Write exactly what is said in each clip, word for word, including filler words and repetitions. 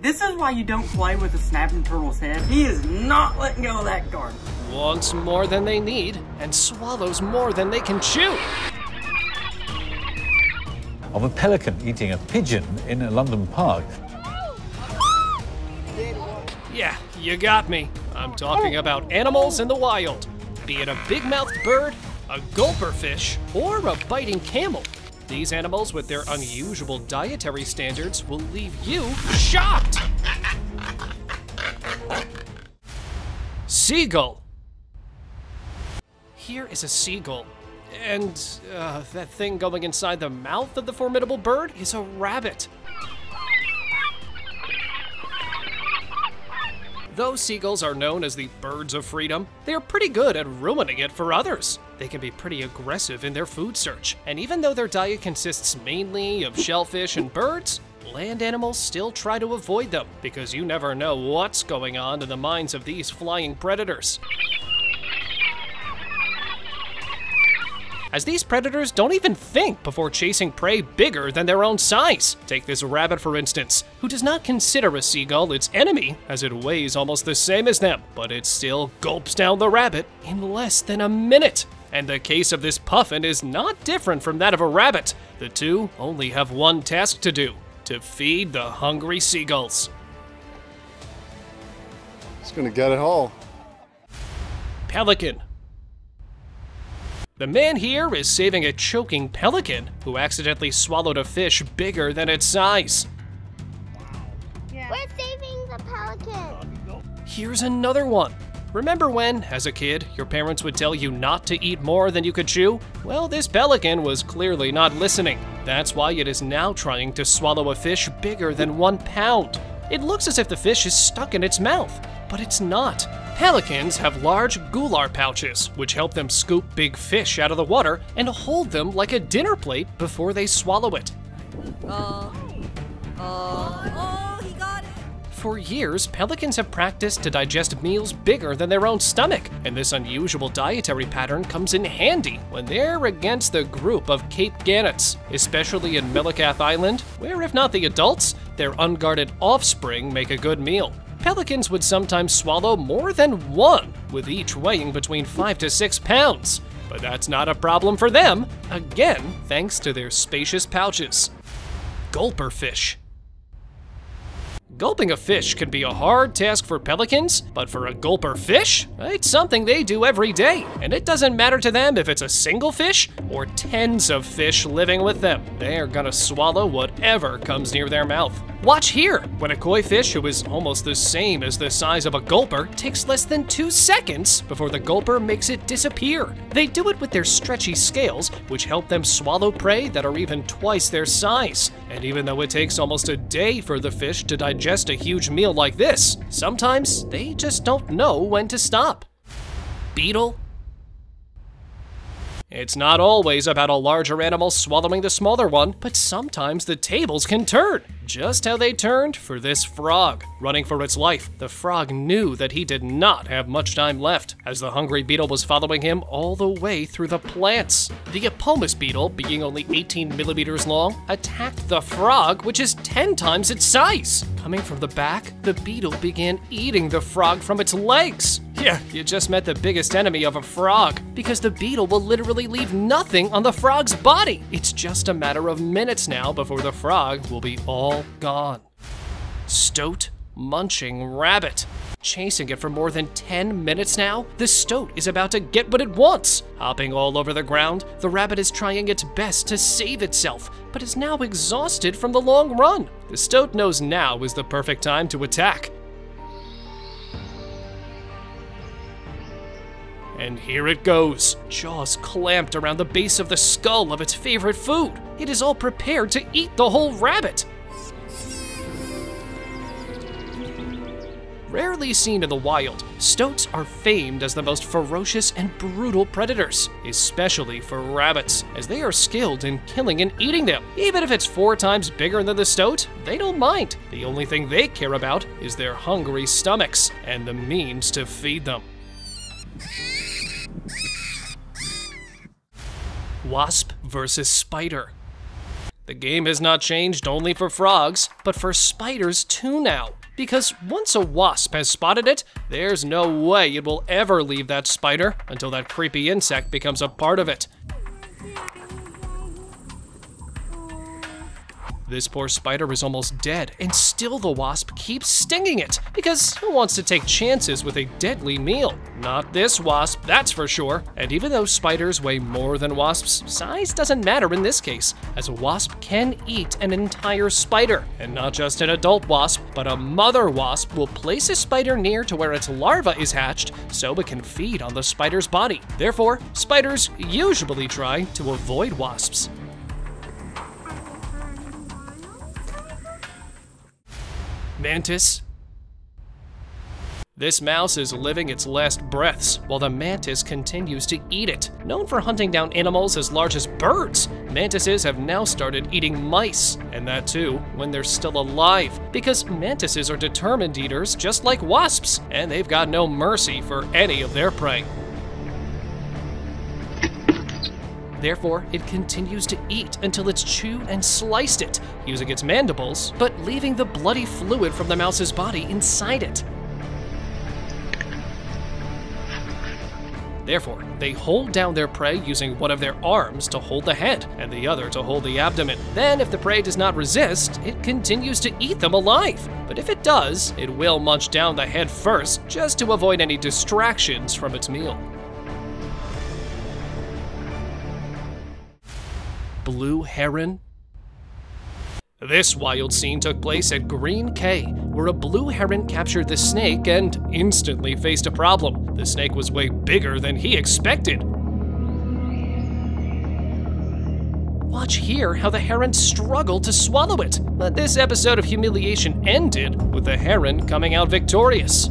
This is why you don't play with a snapping turtle's head. He is not letting go of that guard. Wants more than they need, and swallows more than they can chew. Of a pelican eating a pigeon in a London park. Yeah, you got me. I'm talking about animals in the wild. Be it a big-mouthed bird, a gulper fish, or a biting camel. These animals with their unusual dietary standards will leave you shocked! Seagull. Here is a seagull. And uh, that thing going inside the mouth of the formidable bird is a rabbit. Though seagulls are known as the birds of freedom, they are pretty good at ruining it for others. They can be pretty aggressive in their food search, and even though their diet consists mainly of shellfish and birds, land animals still try to avoid them because you never know what's going on in the minds of these flying predators. As these predators don't even think before chasing prey bigger than their own size. Take this rabbit, for instance, who does not consider a seagull its enemy, as it weighs almost the same as them, but it still gulps down the rabbit in less than a minute. And the case of this puffin is not different from that of a rabbit. The two only have one task to do, to feed the hungry seagulls. It's gonna get it all. Pelican. The man here is saving a choking pelican who accidentally swallowed a fish bigger than its size. Yeah. We're saving the pelican. Here's another one. Remember when, as a kid, your parents would tell you not to eat more than you could chew? Well, this pelican was clearly not listening. That's why it is now trying to swallow a fish bigger than one pound. It looks as if the fish is stuck in its mouth, but it's not. Pelicans have large gular pouches, which help them scoop big fish out of the water and hold them like a dinner plate before they swallow it. Uh, uh, oh, he got it. For years, pelicans have practiced to digest meals bigger than their own stomach, and this unusual dietary pattern comes in handy when they're against the group of Cape gannets, especially in Melikath Island, where if not the adults, their unguarded offspring make a good meal. Pelicans would sometimes swallow more than one, with each weighing between five to six pounds. But that's not a problem for them, again, thanks to their spacious pouches. Gulper fish. Gulping a fish can be a hard task for pelicans, but for a gulper fish, it's something they do every day. And it doesn't matter to them if it's a single fish or tens of fish living with them. They're gonna swallow whatever comes near their mouth. Watch here, when a koi fish who is almost the same as the size of a gulper takes less than two seconds before the gulper makes it disappear. They do it with their stretchy scales, which help them swallow prey that are even twice their size. And even though it takes almost a day for the fish to digest a huge meal like this, sometimes they just don't know when to stop. Beetle. It's not always about a larger animal swallowing the smaller one, but sometimes the tables can turn. Just how they turned for this frog. Running for its life, the frog knew that he did not have much time left, as the hungry beetle was following him all the way through the plants. The Epomis beetle, being only eighteen millimeters long, attacked the frog, which is ten times its size. Coming from the back, the beetle began eating the frog from its legs. Yeah, you just met the biggest enemy of a frog, because the beetle will literally leave nothing on the frog's body. It's just a matter of minutes now before the frog will be all gone. Stoat munching rabbit. Chasing it for more than ten minutes now, the stoat is about to get what it wants. Hopping all over the ground, the rabbit is trying its best to save itself, but is now exhausted from the long run. The stoat knows now is the perfect time to attack. And here it goes, jaws clamped around the base of the skull of its favorite food. It is all prepared to eat the whole rabbit. Rarely seen in the wild, stoats are famed as the most ferocious and brutal predators, especially for rabbits, as they are skilled in killing and eating them. Even if it's four times bigger than the stoat, they don't mind. The only thing they care about is their hungry stomachs and the means to feed them. Wasp versus spider. The game has not changed only for frogs, but for spiders too now. Because once a wasp has spotted it, there's no way it will ever leave that spider until that creepy insect becomes a part of it. This poor spider is almost dead, and still the wasp keeps stinging it, because who wants to take chances with a deadly meal? Not this wasp, that's for sure. And even though spiders weigh more than wasps, size doesn't matter in this case, as a wasp can eat an entire spider. And not just an adult wasp, but a mother wasp will place a spider near to where its larva is hatched so it can feed on the spider's body. Therefore, spiders usually try to avoid wasps. Mantis. This mouse is living its last breaths while the mantis continues to eat it. Known for hunting down animals as large as birds, mantises have now started eating mice, and that too when they're still alive, because mantises are determined eaters just like wasps, and they've got no mercy for any of their prey. Therefore, it continues to eat until it's chewed and sliced it, using its mandibles, but leaving the bloody fluid from the mouse's body inside it. Therefore, they hold down their prey using one of their arms to hold the head and the other to hold the abdomen. Then, if the prey does not resist, it continues to eat them alive. But if it does, it will munch down the head first just to avoid any distractions from its meal. Blue heron. This wild scene took place at Green Cay, where a blue heron captured the snake and instantly faced a problem. The snake was way bigger than he expected. Watch here how the heron struggled to swallow it. But this episode of humiliation ended with the heron coming out victorious.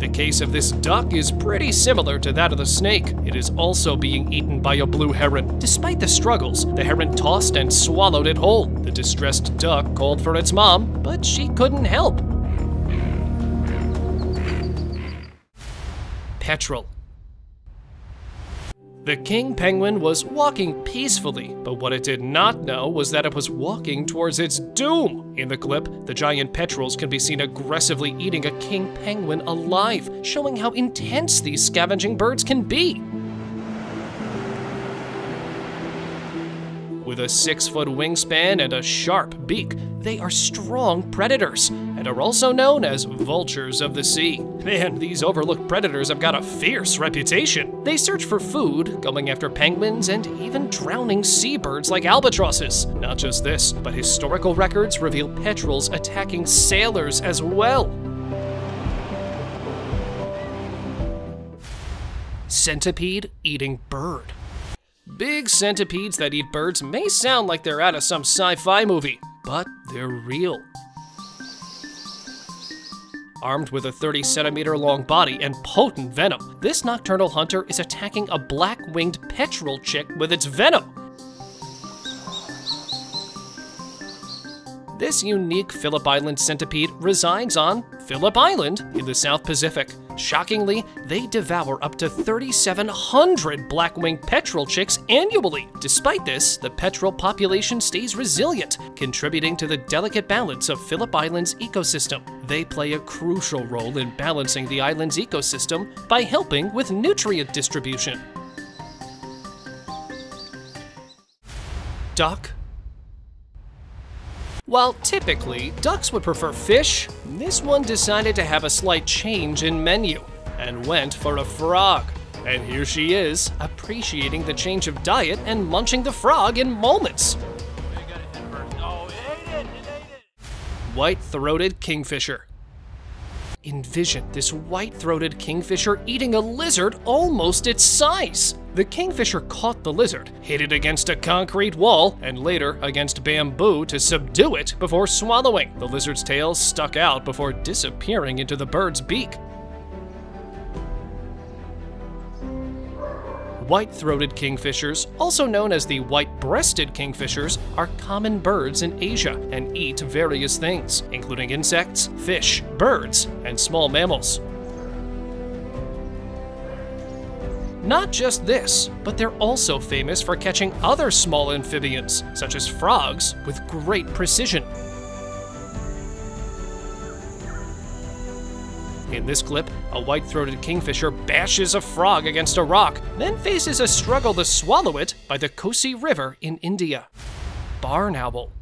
The case of this duck is pretty similar to that of the snake. It is also being eaten by a blue heron. Despite the struggles, the heron tossed and swallowed it whole. The distressed duck called for its mom, but she couldn't help. Petrel. The king penguin was walking peacefully, but what it did not know was that it was walking towards its doom. In the clip, the giant petrels can be seen aggressively eating a king penguin alive, showing how intense these scavenging birds can be. With a six-foot wingspan and a sharp beak, they are strong predators and are also known as vultures of the sea. Man, these overlooked predators have got a fierce reputation. They search for food, going after penguins and even drowning seabirds like albatrosses. Not just this, but historical records reveal petrels attacking sailors as well. Centipede eating bird. Big centipedes that eat birds may sound like they're out of some sci-fi movie, but they're real. Armed with a thirty centimeter long body and potent venom, this nocturnal hunter is attacking a black-winged petrel chick with its venom. This unique Philip Island centipede resides on Philip Island in the South Pacific. Shockingly, they devour up to three thousand seven hundred black-winged petrel chicks annually. Despite this, the petrel population stays resilient, contributing to the delicate balance of Philip Island's ecosystem. They play a crucial role in balancing the island's ecosystem by helping with nutrient distribution. Duck. While typically ducks would prefer fish, this one decided to have a slight change in menu and went for a frog. And here she is, appreciating the change of diet and munching the frog in moments. White-throated kingfisher. Envision this white-throated kingfisher eating a lizard almost its size. The kingfisher caught the lizard, hit it against a concrete wall, and later against bamboo to subdue it before swallowing. The lizard's tail stuck out before disappearing into the bird's beak. White-throated kingfishers, also known as the white-breasted kingfishers, are common birds in Asia and eat various things, including insects, fish, birds, and small mammals. Not just this, but they're also famous for catching other small amphibians, such as frogs, with great precision. In this clip, a white-throated kingfisher bashes a frog against a rock, then faces a struggle to swallow it by the Kosi River in India. Barn owl.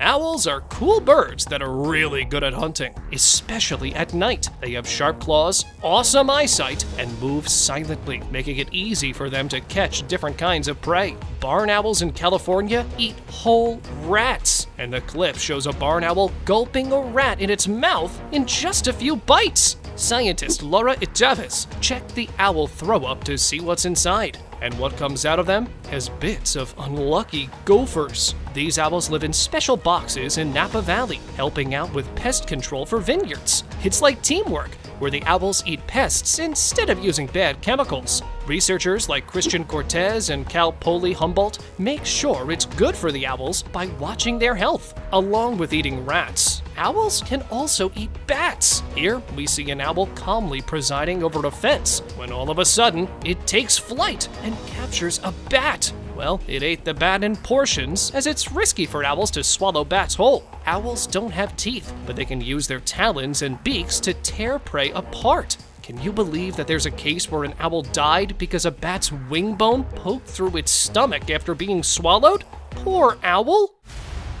Owls are cool birds that are really good at hunting, especially at night. They have sharp claws, awesome eyesight, and move silently, making it easy for them to catch different kinds of prey. Barn owls in California eat whole rats, and the clip shows a barn owl gulping a rat in its mouth in just a few bites. Scientist Laura Itavis checked the owl throw-up to see what's inside, and what comes out of them has bits of unlucky gophers. These owls live in special boxes in Napa Valley, helping out with pest control for vineyards. It's like teamwork, where the owls eat pests instead of using bad chemicals. Researchers like Christian Cortez and Cal Poly Humboldt make sure it's good for the owls by watching their health, along with eating rats. Owls can also eat bats. Here, we see an owl calmly presiding over a fence, when all of a sudden, it takes flight and captures a bat. Well, it ate the bat in portions, as it's risky for owls to swallow bats whole. Owls don't have teeth, but they can use their talons and beaks to tear prey apart. Can you believe that there's a case where an owl died because a bat's wing bone poked through its stomach after being swallowed? Poor owl!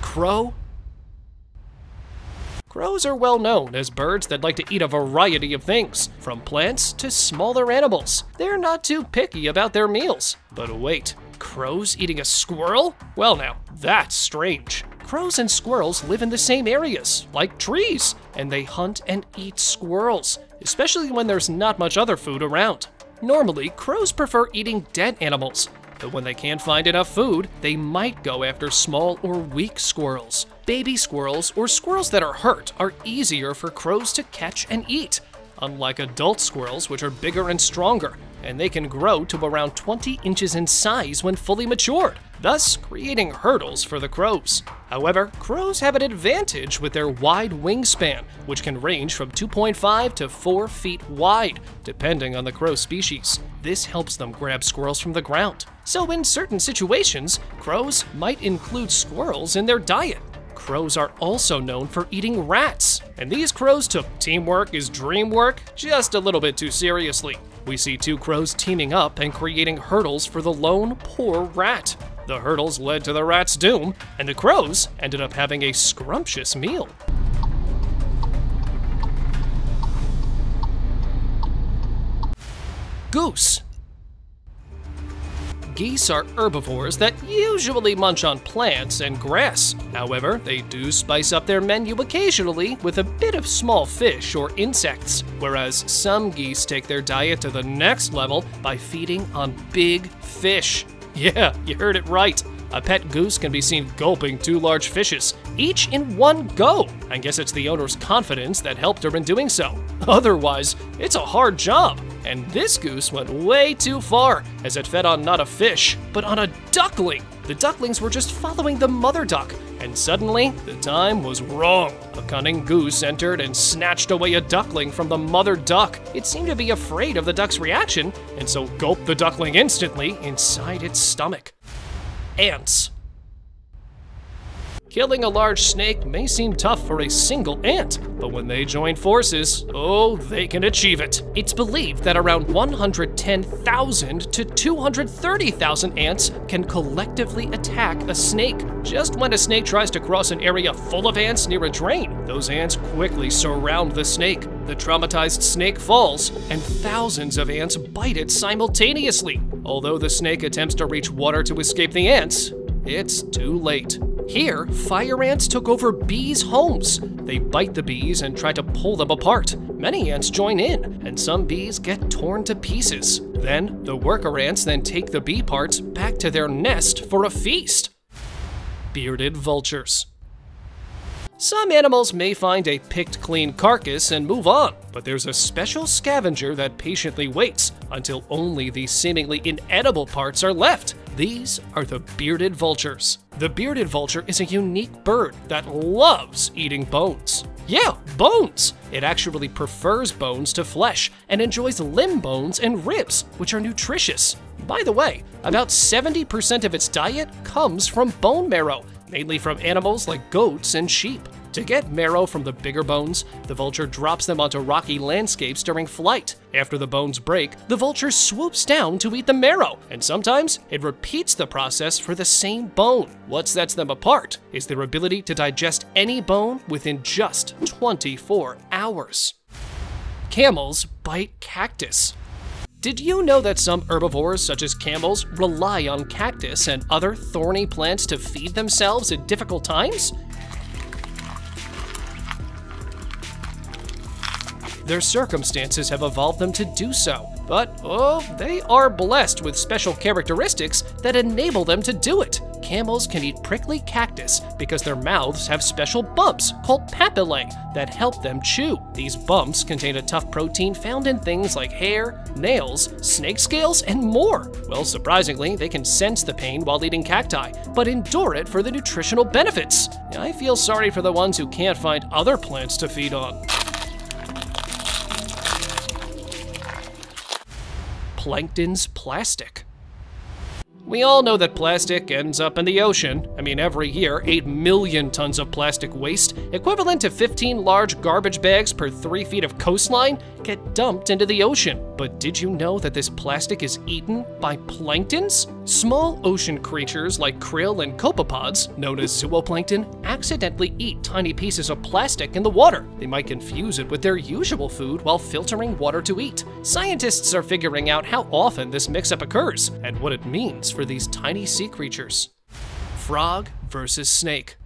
Crow. Crows are well known as birds that like to eat a variety of things, from plants to smaller animals. They're not too picky about their meals. But wait, crows eating a squirrel? Well now, that's strange. Crows and squirrels live in the same areas, like trees, and they hunt and eat squirrels, especially when there's not much other food around. Normally, crows prefer eating dead animals, but when they can't find enough food, they might go after small or weak squirrels. Baby squirrels or squirrels that are hurt are easier for crows to catch and eat, unlike adult squirrels, which are bigger and stronger, and they can grow to around twenty inches in size when fully matured, thus creating hurdles for the crows. However, crows have an advantage with their wide wingspan, which can range from two point five to four feet wide, depending on the crow species. This helps them grab squirrels from the ground. So in certain situations, crows might include squirrels in their diet. Crows are also known for eating rats, and these crows took teamwork is dream work just a little bit too seriously. We see two crows teaming up and creating hurdles for the lone poor rat. The hurdles led to the rat's doom, and the crows ended up having a scrumptious meal. Goose. Geese are herbivores that usually munch on plants and grass. However, they do spice up their menu occasionally with a bit of small fish or insects, whereas some geese take their diet to the next level by feeding on big fish. Yeah, you heard it right. A pet goose can be seen gulping two large fishes, each in one go. I guess it's the owner's confidence that helped her in doing so. Otherwise, it's a hard job. And this goose went way too far, as it fed on not a fish, but on a duckling. The ducklings were just following the mother duck, and suddenly, the time was wrong. A cunning goose entered and snatched away a duckling from the mother duck. It seemed to be afraid of the duck's reaction, and so gulped the duckling instantly inside its stomach. Ants. Killing a large snake may seem tough for a single ant, but when they join forces, oh, they can achieve it. It's believed that around one hundred ten thousand to two hundred thirty thousand ants can collectively attack a snake. Just when a snake tries to cross an area full of ants near a drain, those ants quickly surround the snake. The traumatized snake falls, and thousands of ants bite it simultaneously. Although the snake attempts to reach water to escape the ants, it's too late. Here, fire ants took over bees' homes. They bite the bees and try to pull them apart. Many ants join in, and some bees get torn to pieces. Then, the worker ants then take the bee parts back to their nest for a feast. Bearded vultures. Some animals may find a picked clean carcass and move on, but there's a special scavenger that patiently waits until only the seemingly inedible parts are left. These are the bearded vultures. The bearded vulture is a unique bird that loves eating bones. Yeah, bones! It actually prefers bones to flesh and enjoys limb bones and ribs, which are nutritious. By the way, about seventy percent of its diet comes from bone marrow, mainly from animals like goats and sheep. To get marrow from the bigger bones, the vulture drops them onto rocky landscapes during flight. After the bones break, the vulture swoops down to eat the marrow, and sometimes it repeats the process for the same bone. What sets them apart is their ability to digest any bone within just twenty-four hours. Camels bite cactus. Did you know that some herbivores, such as camels, rely on cactus and other thorny plants to feed themselves in difficult times? Their circumstances have evolved them to do so, but oh, they are blessed with special characteristics that enable them to do it. Camels can eat prickly cactus because their mouths have special bumps called papillae that help them chew. These bumps contain a tough protein found in things like hair, nails, snake scales, and more. Well, surprisingly, they can sense the pain while eating cacti, but endure it for the nutritional benefits. I feel sorry for the ones who can't find other plants to feed on. Plankton's plastic. We all know that plastic ends up in the ocean. I mean, every year, eight million tons of plastic waste, equivalent to fifteen large garbage bags per three feet of coastline, get dumped into the ocean. But did you know that this plastic is eaten by planktons? Small ocean creatures like krill and copepods, known as zooplankton, accidentally eat tiny pieces of plastic in the water. They might confuse it with their usual food while filtering water to eat. Scientists are figuring out how often this mix-up occurs and what it means for these tiny sea creatures. Frog versus snake.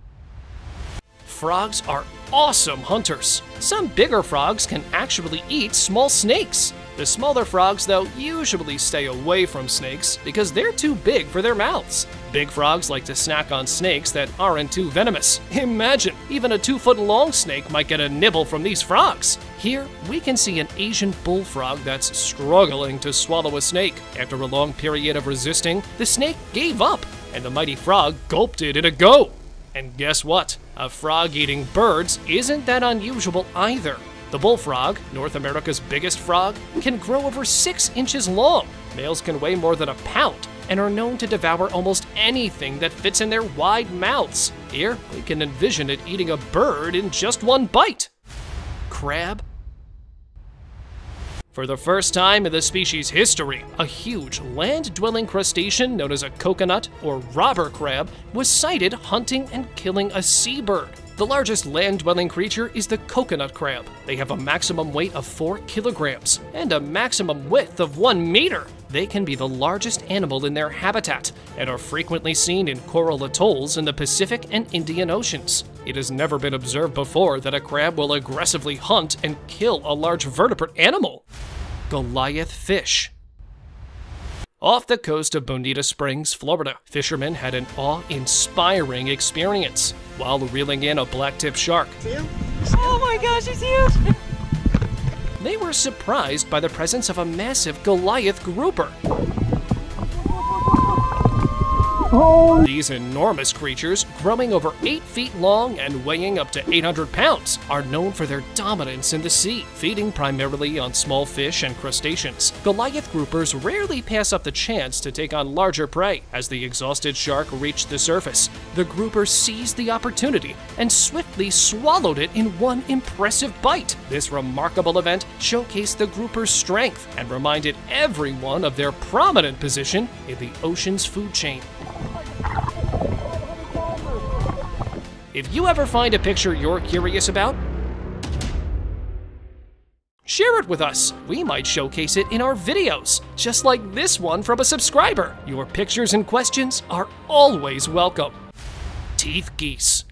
Frogs are awesome hunters. Some bigger frogs can actually eat small snakes. The smaller frogs, though, usually stay away from snakes because they're too big for their mouths. Big frogs like to snack on snakes that aren't too venomous. Imagine, even a two-foot-long snake might get a nibble from these frogs. Here, we can see an Asian bullfrog that's struggling to swallow a snake. After a long period of resisting, the snake gave up, and the mighty frog gulped it in a go. And guess what? A frog eating birds isn't that unusual either. The bullfrog, North America's biggest frog, can grow over six inches long. Males can weigh more than a pound and are known to devour almost anything that fits in their wide mouths. Here, we can envision it eating a bird in just one bite. Crab. For the first time in the species' history, a huge land-dwelling crustacean known as a coconut or robber crab was sighted hunting and killing a seabird. The largest land-dwelling creature is the coconut crab. They have a maximum weight of four kilograms and a maximum width of one meter. They can be the largest animal in their habitat and are frequently seen in coral atolls in the Pacific and Indian Oceans. It has never been observed before that a crab will aggressively hunt and kill a large vertebrate animal. Goliath fish. Off the coast of Bonita Springs, Florida, fishermen had an awe-inspiring experience while reeling in a blacktip shark. Oh my gosh, it's huge! They were surprised by the presence of a massive Goliath grouper. Oh. These enormous creatures, growing over eight feet long and weighing up to eight hundred pounds, are known for their dominance in the sea, feeding primarily on small fish and crustaceans. Goliath groupers rarely pass up the chance to take on larger prey. As the exhausted shark reached the surface, the grouper seized the opportunity and swiftly swallowed it in one impressive bite. This remarkable event showcased the grouper's strength and reminded everyone of their prominent position in the ocean's food chain. If you ever find a picture you're curious about, share it with us. We might showcase it in our videos, just like this one from a subscriber. Your pictures and questions are always welcome. Teeth geese.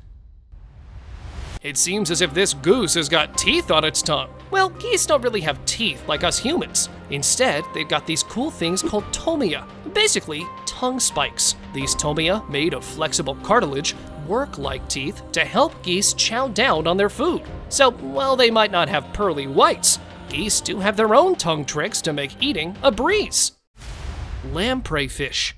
It seems as if this goose has got teeth on its tongue. Well, geese don't really have teeth like us humans. Instead, they've got these cool things called tomia, basically tongue spikes. These tomia, made of flexible cartilage, work like teeth to help geese chow down on their food. So, while they might not have pearly whites, geese do have their own tongue tricks to make eating a breeze. Lamprey fish.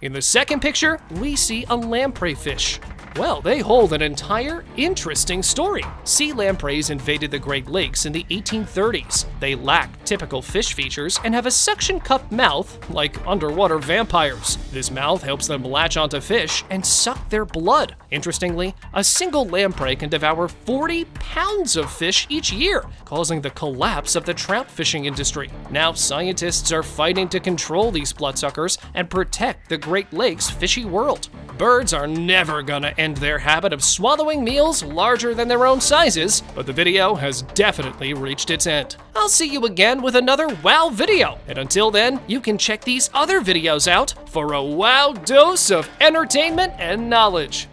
In the second picture, we see a lamprey fish. Well, they hold an entire interesting story. Sea lampreys invaded the Great Lakes in the eighteen thirties. They lack typical fish features and have a suction cup mouth like underwater vampires. This mouth helps them latch onto fish and suck their blood. Interestingly, a single lamprey can devour forty pounds of fish each year, causing the collapse of the trout fishing industry. Now, scientists are fighting to control these bloodsuckers and protect the Great Lakes fishy world. Birds are never gonna end and their habit of swallowing meals larger than their own sizes, but the video has definitely reached its end. I'll see you again with another wow video, and until then, you can check these other videos out for a wow dose of entertainment and knowledge.